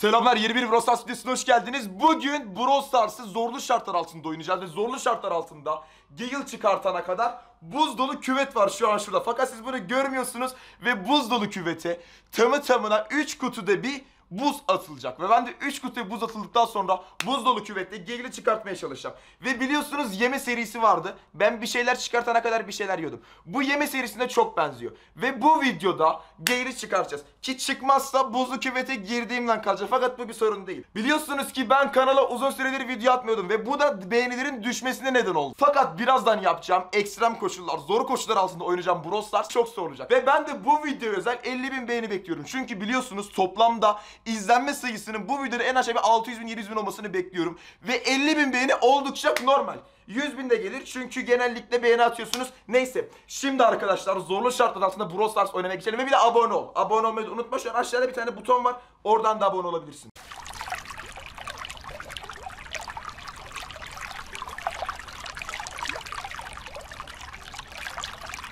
Selamlar, yeni bir Brawl Stars videosuna hoş geldiniz. Bugün Brawl Stars'ı zorlu şartlar altında oynayacağız ve zorlu şartlar altında Gale çıkartana kadar buz dolu küvet var şu an şurada. Fakat siz bunu görmüyorsunuz ve buz dolu küvete tamı tamına 3 kutuda bir buz atılacak. Ve ben de 3 kutuya buz atıldıktan sonra buz dolu küvette Gale'i çıkartmaya çalışacağım. Ve biliyorsunuz yeme serisi vardı. Ben bir şeyler çıkartana kadar bir şeyler yiyordum. Bu yeme serisine çok benziyor. Ve bu videoda Gale'i çıkartacağız. Ki çıkmazsa buzlu küvete girdiğimden kalacak. Fakat bu bir sorun değil. Biliyorsunuz ki ben kanala uzun süredir video atmıyordum. Ve bu da beğenilerin düşmesine neden oldu. Fakat birazdan yapacağım ekstrem koşullar, zor koşullar altında oynayacağım Brawl Stars çok zor olacak. Ve ben de bu videoya özel 50.000 beğeni bekliyorum. Çünkü biliyorsunuz toplamda İzlenme sayısının bu videoda en aşağı bir 600.000-700.000 olmasını bekliyorum. Ve 50.000 beğeni oldukça normal. 100.000 de gelir çünkü genellikle beğeni atıyorsunuz. Neyse, şimdi arkadaşlar zorlu şartlar altında Brawl Stars oynamaya geçelim. Ve bir de abone ol. Abone olmayı unutma. Şu an aşağıda bir tane buton var. Oradan da abone olabilirsin.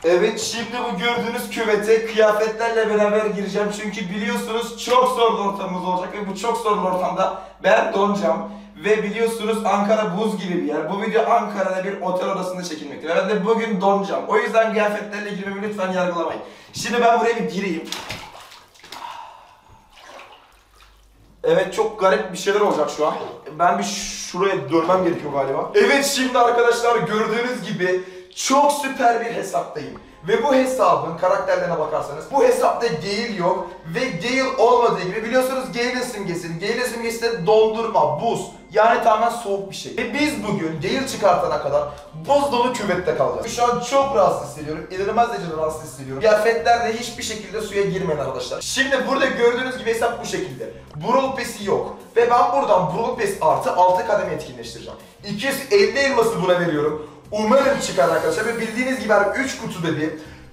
Evet, şimdi bu gördüğünüz küvete kıyafetlerle beraber gireceğim çünkü biliyorsunuz çok zorlu ortamımız olacak ve bu çok zorlu ortamda ben donacağım ve biliyorsunuz Ankara buz gibi bir yer. Bu video Ankara'da bir otel odasında çekilmekte. Ben de bugün donacağım. O yüzden kıyafetlerle girmemi lütfen yargılamayın. Şimdi ben buraya bir gireyim. Evet, çok garip bir şeyler olacak şu an. Ben bir şuraya dönmem gerekiyor galiba. Evet, şimdi arkadaşlar gördüğünüz gibi çok süper bir hesaptayım. Ve bu hesabın karakterlerine bakarsanız bu hesapta Gale yok ve Gale olmadığı gibi biliyorsunuz Gale'in simgesini. Gale'in simgesi de dondurma, buz. Yani tamamen soğuk bir şey. Ve biz bugün Gale çıkartana kadar buz dolu küvette kalacağız. Şu an çok rahatsız hissediyorum. İnanılmaz derecede rahatsız hissediyorum. Kıyafetler de hiçbir şekilde suya girmeyin arkadaşlar. Şimdi burada gördüğünüz gibi hesap bu şekilde. Brawl Pass'i yok. Ve ben buradan Brawl Pass artı 6 kademe etkinleştireceğim. 250 elması buna veriyorum. Umarım çıkar arkadaşlar ve bildiğiniz gibi 3 kutuda bir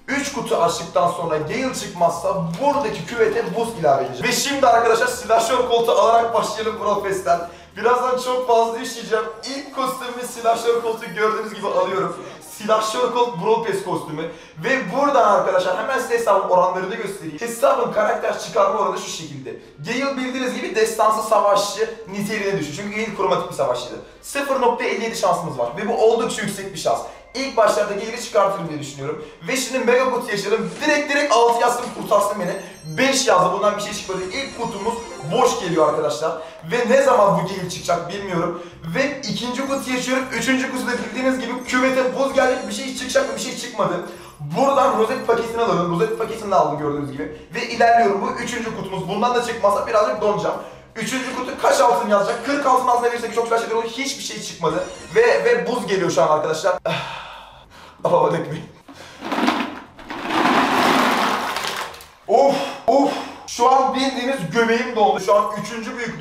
3 kutu açtıktan sonra Gale çıkmazsa buradaki küvete buz ilave edeceğim. Ve şimdi arkadaşlar silahşör koltuğu alarak başlayalım Brawl Pass'ten. Birazdan çok fazla işleyeceğim. İlk kostümü silahşör koltuğu gördüğünüz gibi alıyorum. Silahşör kolt Brawl Pass kostümü. Ve buradan arkadaşlar hemen size hesabın oranlarını da göstereyim. Hesabın karakter çıkarma oranı şu şekilde. Gale bildiğiniz gibi destansı savaşçı niteliğine düşüyor. Çünkü Gale kromatik bir savaşçıydı. 0.57 şansımız var ve bu oldukça yüksek bir şans. İlk başlarda Gale'i çıkartırım diye düşünüyorum. Ve şimdi mega kutu yaşadım. Direkt 6 yazdım, kurtarsın beni. 5 yazdı, bundan bir şey çıkmadı. İlk kutumuz boş geliyor arkadaşlar. Ve ne zaman bu Gale çıkacak bilmiyorum. Ve ikinci kutu yaşıyorum. Üçüncü kutuda bildiğiniz gibi küvete buz geldi. Bir şey çıkacak mı? Bir şey çıkmadı. Buradan rozet paketini alalım. Rozet paketini de aldım gördüğünüz gibi. Ve ilerliyorum. Bu üçüncü kutumuz. Bundan da çıkmazsa birazcık donacağım. Üçüncü kutu kaç altın yazacak? 40 altın altına verirsek çok güzel şeyler olur. Hiçbir şey çıkmadı. Ve buz geliyor şu an arkadaşlar. Aman ekmeğim. Of of. Şu an bildiğiniz göbeğim doldu. Şu an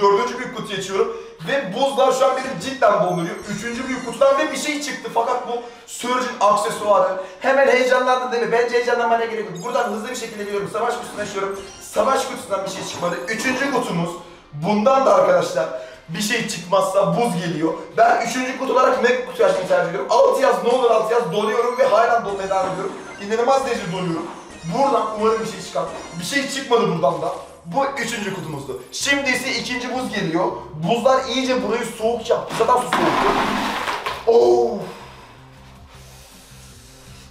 dördüncü büyük kutuya açıyorum. Ve buzlar şu an benim cidden donduruyor. Üçüncü büyük kutudan ve bir şey çıktı. Fakat bu Surge'in aksesuarı. Hemen heyecanlandım değil mi? Bence heyecanlanmaya gerek yok. Buradan hızlı bir şekilde geliyorum. Savaş kutusuna açıyorum. Savaş kutusundan bir şey çıkmadı. Üçüncü kutumuz. Bundan da arkadaşlar bir şey çıkmazsa buz geliyor. Ben üçüncü kutu olarak mega kutu açmayı tercih ediyorum. 6 yaz, ne olur 6 yaz, donuyorum ve hala donmaya devam ediyorum. İnanılmaz derecede donuyorum. Buradan umarım bir şey çıkar. Bir şey çıkmadı buradan da. Bu üçüncü kutumuzdu. Şimdi ise ikinci buz geliyor. Buzlar iyice burayı soğuk yaptı. Zaten su soğuktu. Of.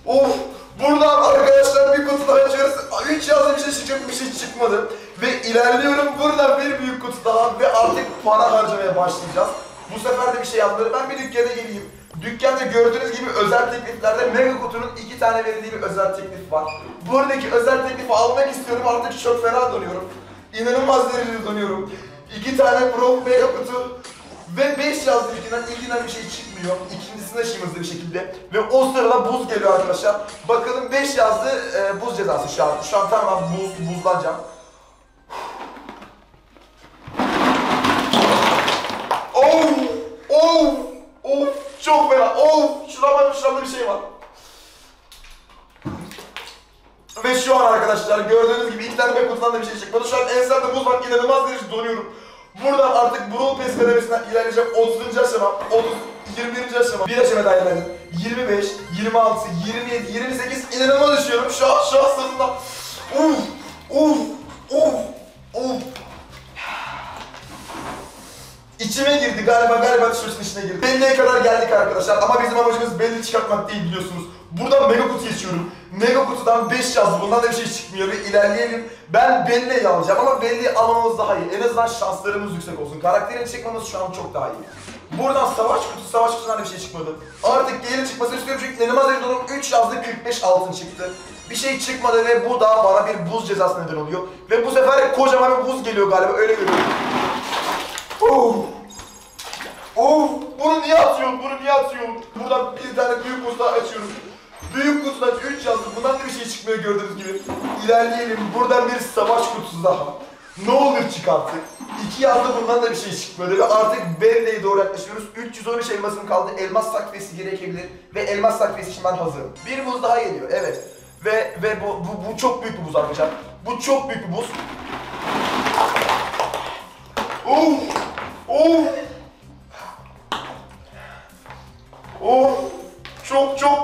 Of. Buradan arkadaşlar bir kutu daha açıyoruz. 3 yazda bir şey çıkacak, bir şey çıkmadı. Ve ilerliyorum, buradan bir büyük kutu daha ve artık para harcamaya başlayacağız. Bu sefer de bir şey yapmadım. Ben bir dükkana geleyim. Dükkanda gördüğünüz gibi özel tekliflerde mega kutunun 2 tane verildiği bir özel teklif var. Buradaki özel teklifi almak istiyorum, artık çok fena donuyorum. İnanılmaz derecede donuyorum. 2 tane Brawl mega kutu. Ve 5 yazdı ilkinden bir şey çıkmıyor. İkincisini açayım hızlı bir şekilde. Ve o sırada buz geliyor arkadaşlar. Bakalım 5 yazdı buz cezası şu an. Şu an tamamen buzlanacağım. Oh! Oh! Oh! Çok fena! Oh! Şurada bir şey var. Ve şu an arkadaşlar gördüğünüz gibi ilkten ve kutudan da bir şey çıkmadı. Şu an enserde buz var, inanılmaz derece donuyorum. Buradan artık Brawl Pass kademesinden ilerleyeceğim. 30. aşama, 21. aşama, bir aşama daha ilerledim. 25, 26, 27, 28, inanılmaz düşüyorum. Şu an sırtımda. Uf, uf, uf, uf. İçime girdi galiba tişörtün içine girdi. Belliye kadar geldik arkadaşlar ama bizim amacımız belli çıkartmak değil biliyorsunuz. Buradan mega kutu geçiyorum. Mega kutudan 5 yazdı. Bundan da bir şey çıkmıyor ve ilerleyelim. Ben belli alacağım ama belli almamız daha iyi. En azından şanslarımız yüksek olsun. Karakterini çekmemiz şu an çok daha iyi. Buradan savaş kutusundan da bir şey çıkmadı. Artık Gale'in çıkmasını istiyorum çünkü inanılmaz bir durum. 3 yazdı 45 altın çıktı. Bir şey çıkmadı ve bu da bana bir buz cezası neden oluyor. Ve bu sefer kocaman bir buz geliyor galiba öyle görüyorum. Bunu niye atıyorsun? Buradan bir tane büyük kutu açıyorum. Büyük kutudan 3 yazdı. Bundan da bir şey çıkmıyor gördüğünüz gibi. İlerleyelim. Buradan bir savaş kutusu daha. Ne olur çıkarttık. 2 yazdı. Bundan da bir şey çıkmıyor. Ve artık Belle'ye doğru yaklaşıyoruz. 313 elmasım kaldı. Elmas takviyesi gerekebilir. Ve elmas takviyesi için ben hazırım. Bir buz daha geliyor. Evet. Ve bu çok büyük bir buz arkadaşlar. Bu çok büyük bir buz.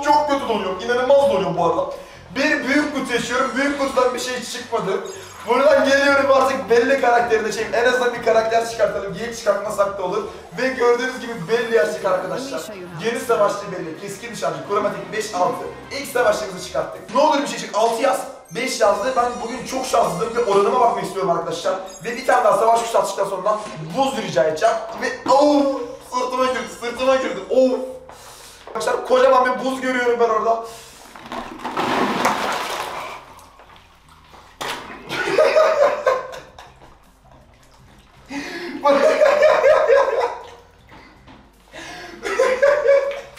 Çok kötü doluyor. İnanılmaz doluyor bu arada. Bir büyük kutu yaşıyorum. Büyük kutudan bir şey çıkmadı. Buradan geliyorum artık belli karakterine şeyim. En azından bir karakter çıkartalım. Geyik çıkartmasak da olur. Ve gördüğünüz gibi belli yaşlık arkadaşlar. Yeni savaşçı belli. Keskin nişancı. Kromatik 5-6. İlk savaşçımızı çıkarttık. Ne olur bir şey çık. 6 yaz. 5 yazdı. Ben bugün çok şanslıyım ve oranıma bakmak istiyorum arkadaşlar. Ve bir tane daha savaş kuşu atıştıktan sonra buz rica edeceğim. Ve sırtıma girdi. Arkadaşlar kocaman bir buz görüyorum ben orada.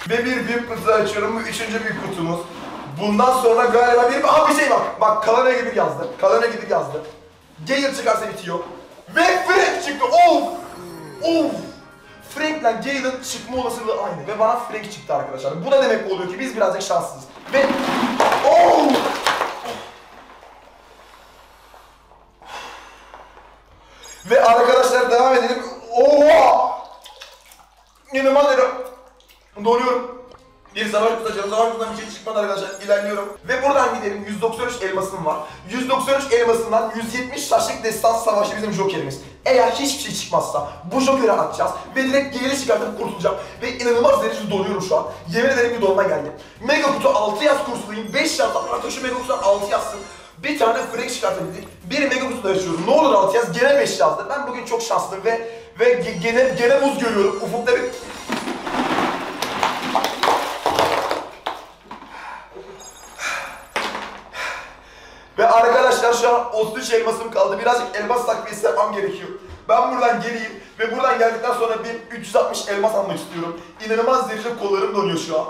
Ve bir büyük kutu açıyorum. Bu 3. büyük kutumuz. Bundan sonra galiba bir şey var. Bak Kalana gibi yazdı. Gale çıkarsa bitiyor. Ve Frank çıktı. Frank'le Gale'ın çıkma olasılığı aynı ve bana Frank çıktı arkadaşlar. Bu da demek oluyor ki biz birazcık şanssızız. Ve ve arkadaşlar devam edelim. İnanılmaz doluyorum. Bir savaş tutacağım. Savaş tutan bir şey çıkmadı arkadaşlar. İlerliyorum. Ve buradan gidelim. 193 elmasım var. 193 elmasından 170 taşlık destans savaşı bizim jokerimiz. Eğer hiçbir şey çıkmazsa bu jokeri atacağız ve direkt geri çıkartıp kurtulacağım. Ve inanılmaz derecede doluyorum şu an. Yemin ederim ki dolma geldi. Mega kutu 6 yaz kursulayım. 5 yazdan arkadaşım mega kutudan 6 yazsın. Bir tane Frank çıkartabildik. Bir mega kutuda yaşıyorum. Ne olur 6 yaz. Gene 5 yazdı. Ben bugün çok şanslıyım ve gene buz görüyorum. Ufukta bir... Ve arkadaşlar şu an 33 elmasım kaldı. Birazcık elmas takviyesi yapmam gerekiyor. Ben buradan geleyim ve buradan geldikten sonra bir 360 elmas almak istiyorum. İnanılmaz derecede kollarım donuyor şu an.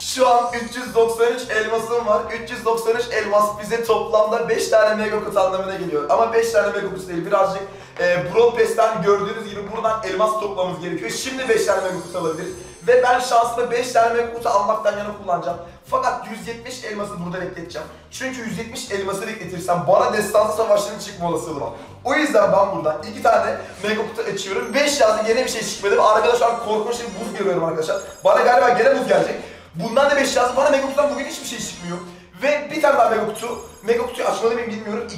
Şu an 393 elmasım var. 393 elmas bize toplamda 5 tane mega kutu anlamına geliyor. Ama 5 tane mega kutu değil. Birazcık Brawl Pass'ten gördüğünüz gibi buradan elmas toplamamız gerekiyor. Şimdi 5 tane mega kutu alabiliriz. Ve ben şanslı 5 tane mega kutu almaktan yana kullanacağım. Fakat 170 elması burada bekleteceğim. Çünkü 170 elması bekletirsem bana destansı savaşların çıkma olasılığı var. O yüzden ben buradan 2 tane mega kutu açıyorum. 5 yazdı gene bir şey çıkmadı. Arkadaşlar korkunç bir buz görüyorum arkadaşlar. Bana galiba gene buz gelecek. Bundan da 5 yazdı. Bana mega kutudan bugün hiçbir şey çıkmıyor. Ve bir tane daha mega kutu. Mega kutuyu açmalıyım bilmiyorum.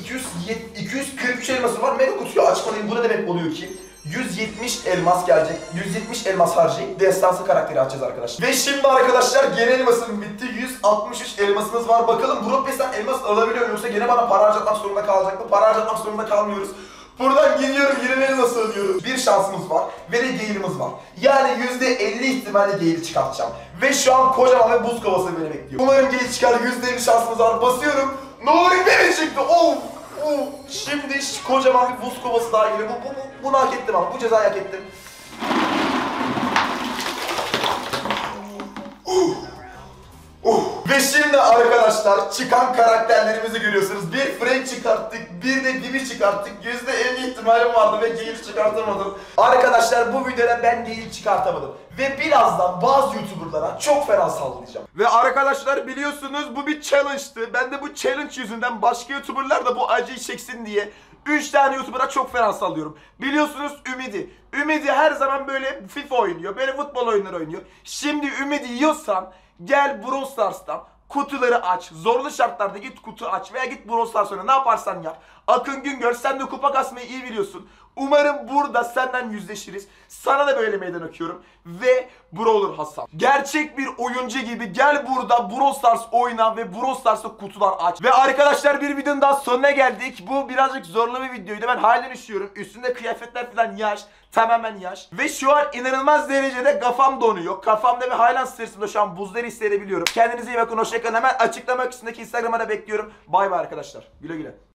243 elması var. Mega kutuyu açmalıyım. Bu ne demek oluyor ki? 170 elmas gelecek. 170 elmas harcayıp destansı karakteri açacağız arkadaşlar. Ve şimdi arkadaşlar gene elmasım bitti. 163 elmasımız var. Bakalım Brawl Pass'ten elmas alabiliyor yoksa gene bana para harcatmak zorunda kalacak mı? Para harcatmak zorunda kalmıyoruz. Buradan geliyorum yine elması alıyoruz. Bir şansımız var ve de Gale'imiz var. Yani %50 ihtimalle Gale çıkartacağım. Ve şu an kocaman bir buz kovası beni bekliyor. Umarım Gale çıkar. %50 şansımız var. Basıyorum. Nuri beni çıktı. Şimdi kocaman bir buz kovası daha geliyor. Bunu hak ettim abi. Bu cezayı hak ettim. Ve şimdi arkadaşlar çıkan karakterlerimizi görüyorsunuz. Bir Frank çıkarttık, bir de Gale çıkarttık. %50 ihtimalim vardı ve Gale çıkartamadım. Arkadaşlar bu videoda ben Gale çıkartamadım. Ve birazdan bazı YouTuber'lara çok fena sallayacağım. Ve arkadaşlar biliyorsunuz bu bir challenge'tı. Ben de bu challenge yüzünden başka YouTuber'lar da bu acıyı çeksin diye 3 tane YouTuber'a çok fena sallıyorum. Biliyorsunuz Ümidi. Ümidi her zaman böyle FIFA oynuyor, böyle futbol oyunları oynuyor. Şimdi Ümidi yiyorsan gel Brawl Stars'tan kutuları aç, zorlu şartlarda git kutu aç veya git Brawl Stars oyna, ne yaparsan yap. Akın Güngör, sen de kupa kasmayı iyi biliyorsun. Umarım burada senden yüzleşiriz. Sana da böyle meydan okuyorum. Ve Brawler Hasan, gerçek bir oyuncu gibi gel burada Brawl Stars oyna ve Brawl Stars'ta kutular aç. Ve arkadaşlar, bir videonun daha sonuna geldik. Bu birazcık zorlu bir videoydu. Ben halen üşüyorum. Üstünde kıyafetler falan yaş. Tamamen yaş. Ve şu an inanılmaz derecede kafam donuyor. Kafamda ve halen sırtımda şu an buzları hissedebiliyorum. Kendinize iyi bakın. Hoşçakalın. Hemen açıklama kısmındaki Instagram'a da bekliyorum. Bay bay arkadaşlar. Güle güle.